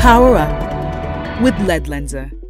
Power up with Ledlenser.